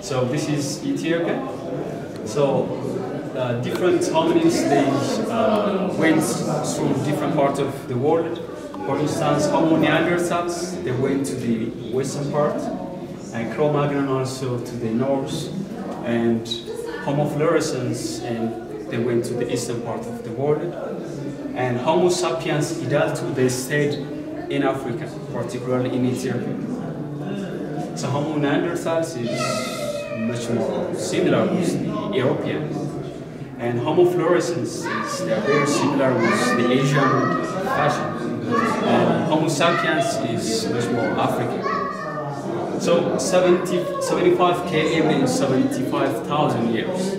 So this is Ethiopia. So different hominids, they went through different parts of the world. For instance, Homo neanderthals, they went to the western part, and Cro-Magnon also to the north, and Homo floresiensis, and they went to the eastern part of the world. And Homo sapiens idaltu, they stayed in Africa, particularly in Ethiopia. So Homo neanderthals is much more similar with the European, and Homo floresiensis is very similar with the Asian fashion, and Homo sapiens is much more African. So 75 km means 75,000 years.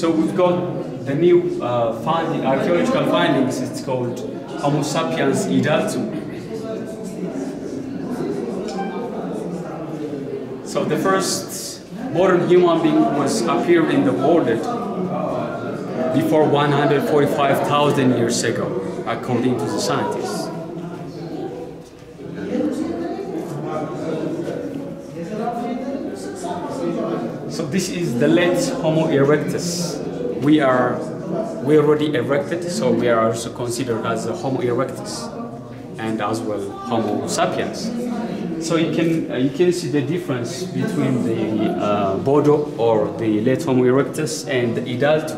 So we've got the new archaeological findings. It's called Homo sapiens idaltu. So the first modern human being was appeared in the world before 145,000 years ago, according to the scientists. So this is the late Homo erectus. We already erected, so we are also considered as a Homo erectus, and as well Homo sapiens. So you can see the difference between the Bodo or the late Homo erectus and the idaltu.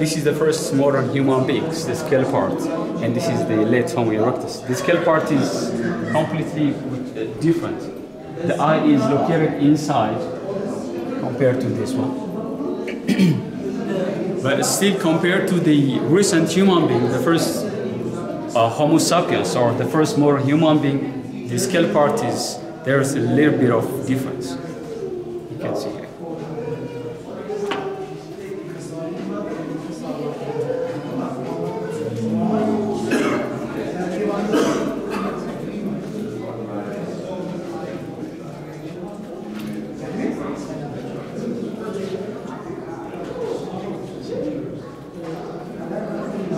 This is the first modern human beings, the scale part, and this is the late Homo erectus. The scale part is completely different. The eye is located inside compared to this one. But still, compared to the recent human being, the first Homo sapiens or the first modern human being, the scale part is, there's a little bit of difference. You can see here.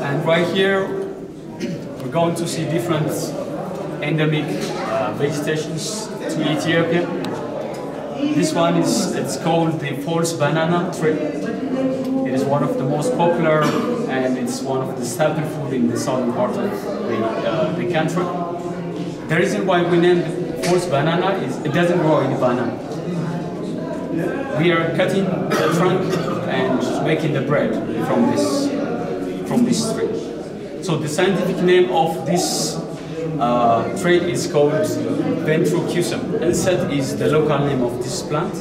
And right here, we're going to see different endemic vegetations to Ethiopia. This one is, it's called the false banana tree. It is one of the most popular, and it's one of the staple food in the southern part of the country. The reason why we named it false banana is it doesn't grow in banana. We are cutting the trunk and making the bread from this tree. So the scientific name of this trait is called ventricosum. Enset is the local name of this plant,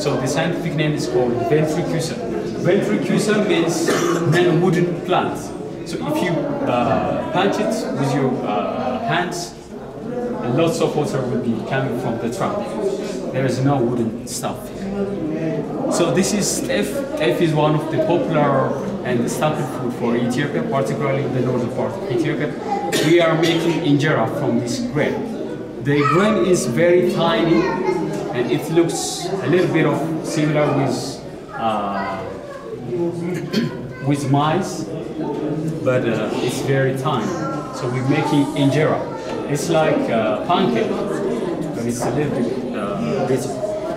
so the scientific name is called ventricosum. Ventricosum means non-wooden plant. So if you punch it with your hands, lots of water will be coming from the trunk. There is no wooden stuff here. So this is teff. Teff is one of the popular and the staple food for Ethiopia, particularly in the northern part of Ethiopia. We are making injera from this grain. The grain is very tiny, and it looks a little bit of similar with mice, but it's very tiny. So we're making injera. It's like pancake, but it's a little bit bitter.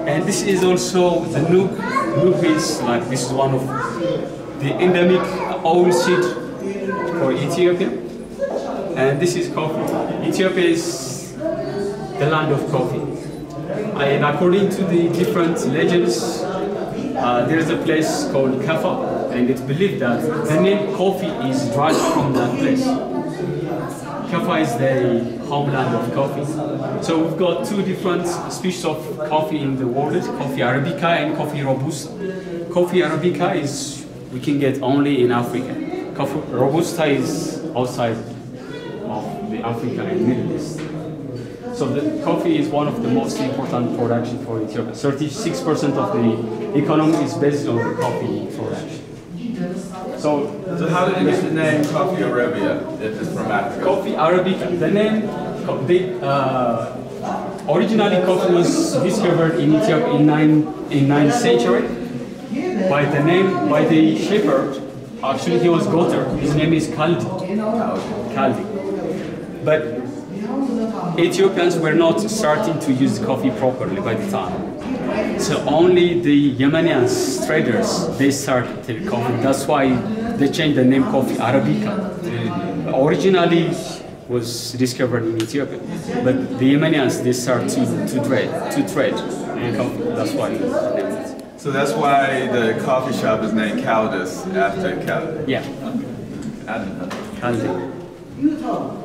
And this is also the nook. Nook is like, this is one of the endemic oil seed for Ethiopia. And this is coffee. Ethiopia is the land of coffee. And according to the different legends, there is a place called Kaffa, and it's believed that the name coffee is derived from that place. Kaffa is the homeland of coffee. So we've got two different species of coffee in the world, Coffea arabica and Coffea robusta. Coffea arabica is, we can get only in Africa. Coffea robusta is outside of the Africa and Middle East. So the coffee is one of the most important production for Ethiopia. 36% of the economy is based on the coffee production. So how did you get the name Coffea arabica? It is from Africa. Coffea arabica. The name, originally coffee was discovered in Ethiopia in 9th century by the shepherd. Actually, he was Gotter. His name is Kaldi. But Ethiopians were not starting to use coffee properly by the time. So only the Yemenians, traders, they started the coffee. That's why they changed the name Coffea arabica. Originally was discovered in Ethiopia, but the Yemenians, they started to trade coffee. That's why they named it. So that's why the coffee shop is named Kaldi after Kaldi. Yeah. Kaldi.